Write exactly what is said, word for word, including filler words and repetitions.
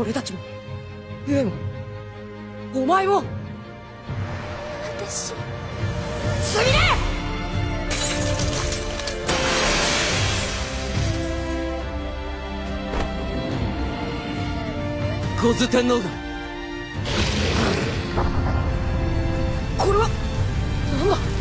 俺たちも上もお前も私すみれ！小津天皇がこれは何だ。